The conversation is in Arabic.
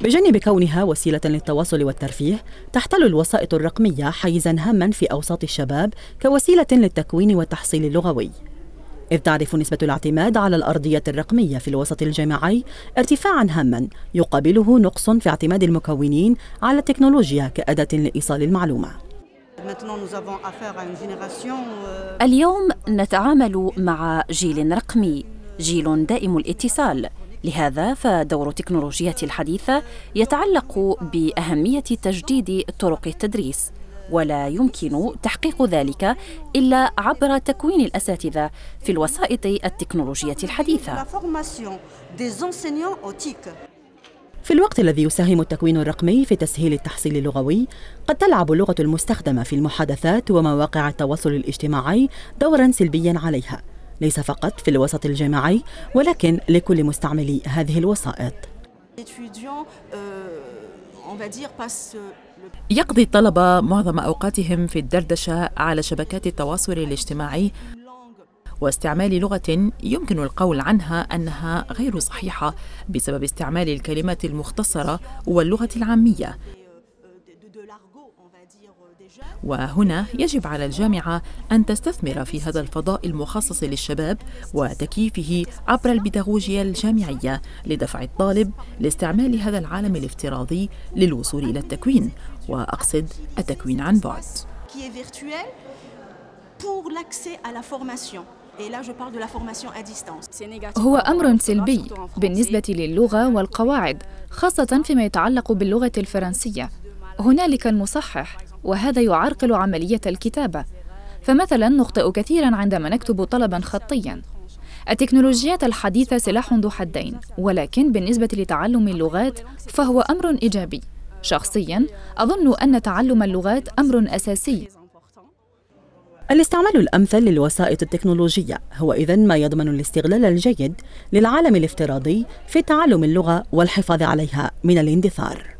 بجانب كونها وسيلة للتواصل والترفيه، تحتل الوسائط الرقمية حيزاً هاماً في أوساط الشباب كوسيلة للتكوين والتحصيل اللغوي، إذ تعرف نسبة الاعتماد على الأرضية الرقمية في الوسط الجامعي ارتفاعاً هاماً يقابله نقص في اعتماد المكونين على التكنولوجيا كأداة لإيصال المعلومة. اليوم نتعامل مع جيل رقمي، جيل دائم الاتصال، لهذا فدور التكنولوجيات الحديثة يتعلق بأهمية تجديد طرق التدريس، ولا يمكن تحقيق ذلك إلا عبر تكوين الأساتذة في الوسائط التكنولوجية الحديثة. في الوقت الذي يساهم التكوين الرقمي في تسهيل التحصيل اللغوي، قد تلعب اللغة المستخدمة في المحادثات ومواقع التواصل الاجتماعي دوراً سلبياً عليها، ليس فقط في الوسط الجامعي ولكن لكل مستعملي هذه الوسائط. يقضي الطلبة معظم أوقاتهم في الدردشة على شبكات التواصل الاجتماعي واستعمال لغة يمكن القول عنها أنها غير صحيحة بسبب استعمال الكلمات المختصرة واللغة العامية، وهنا يجب على الجامعة أن تستثمر في هذا الفضاء المخصص للشباب وتكييفه عبر البيداغوجيا الجامعية لدفع الطالب لاستعمال هذا العالم الافتراضي للوصول إلى التكوين، وأقصد التكوين عن بعد. هو أمر سلبي بالنسبة للغة والقواعد، خاصة فيما يتعلق باللغة الفرنسية. هنالك المصحح، وهذا يعرقل عملية الكتابة، فمثلا نخطئ كثيرا عندما نكتب طلبا خطيا. التكنولوجيات الحديثة سلاح ذو حدين، ولكن بالنسبة لتعلم اللغات فهو أمر إيجابي. شخصيا أظن أن تعلم اللغات أمر أساسي. الاستعمال الأمثل للوسائط التكنولوجية هو إذن ما يضمن الاستغلال الجيد للعالم الافتراضي في تعلم اللغة والحفاظ عليها من الاندثار.